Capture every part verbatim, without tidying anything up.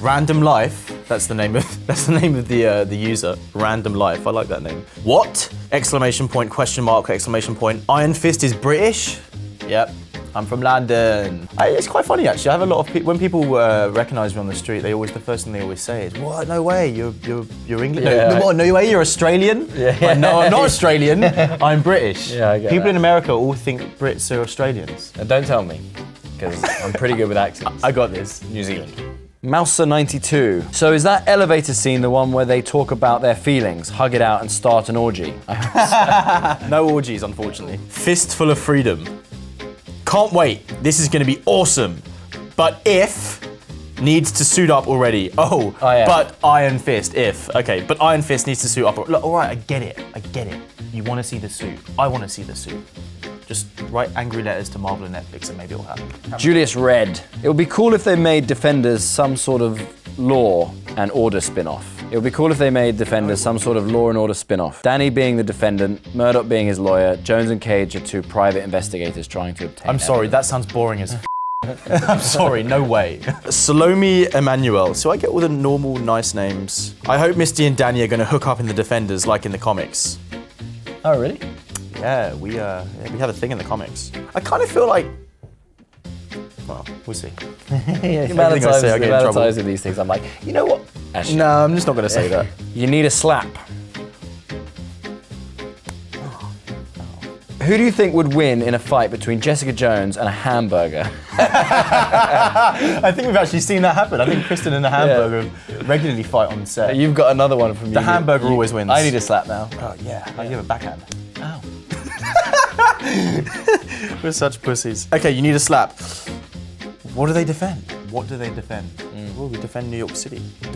Random Life. That's the name of that's the name of the uh, the user. Random Life. I like that name. What? Exclamation point! Question mark! Exclamation point! Iron Fist is British. Yep. I'm from London. I, it's quite funny actually. I have a lot of people when people uh, recognise me on the street. They always the first thing they always say is, "What? No way! You're you're you're English? Yeah, no, right. What? No way! You're Australian? Yeah. Like, no, I'm not Australian. I'm British." Yeah, I get people that. In America all think Brits are Australians. Now, don't tell me, because I'm pretty good with accents. I got this. New Zealand. Mouser ninety-two. So is that elevator scene the one where they talk about their feelings, hug it out, and start an orgy? No orgies, unfortunately. Fistful of Freedom. Can't wait, this is gonna be awesome. But if, needs to suit up already. Oh, oh yeah. But Iron Fist, if. Okay, but Iron Fist needs to suit up. Look, all right, I get it, I get it. You wanna see the suit, I wanna see the suit. Just write angry letters to Marvel and Netflix and maybe it'll happen. Julius Red. It would be cool if they made Defenders some sort of Law and Order spin-off. It would be cool if they made Defenders some sort of Law and Order spin-off. Danny being the defendant, Murdoch being his lawyer, Jones and Cage are two private investigators trying to obtain I'm sorry, evidence. That sounds boring as f***. I'm sorry, no way. Salome Emmanuel. So I get all the normal nice names. I hope Misty and Danny are going to hook up in the Defenders like in the comics. Oh, really? Yeah, we, uh, yeah, we have a thing in the comics. I kind of feel like... Well, we'll see. yeah, the amount of times, I say, I the amount of times with these things, I'm like, you know what? Actually, no, I'm just not going to say that. You need a slap. Oh. Oh. Who do you think would win in a fight between Jessica Jones and a hamburger? I think we've actually seen that happen. I think Kristen and the hamburger yeah. regularly fight on set. You've got another one from you. The hamburger you, always wins. I need a slap now. Oh, yeah. I yeah. give a backhand. Ow. We're such pussies. Okay, you need a slap. What do they defend? What do they defend? Mm. Well, we defend New York City. Duh.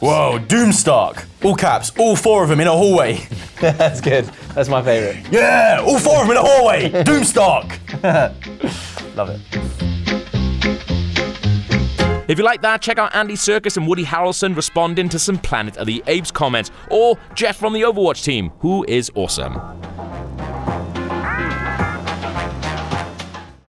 Whoa, Doomstark! All caps, all four of them in a hallway. That's good. That's my favourite. Yeah, all four of them in a hallway. Doomstark. Love it. If you like that, check out Andy Serkis and Woody Harrelson responding to some Planet of the Apes comments, or Jeff from the Overwatch team, who is awesome.